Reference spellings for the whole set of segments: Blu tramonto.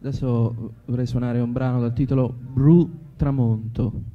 Adesso vorrei suonare un brano dal titolo Blu tramonto.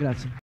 Grazie.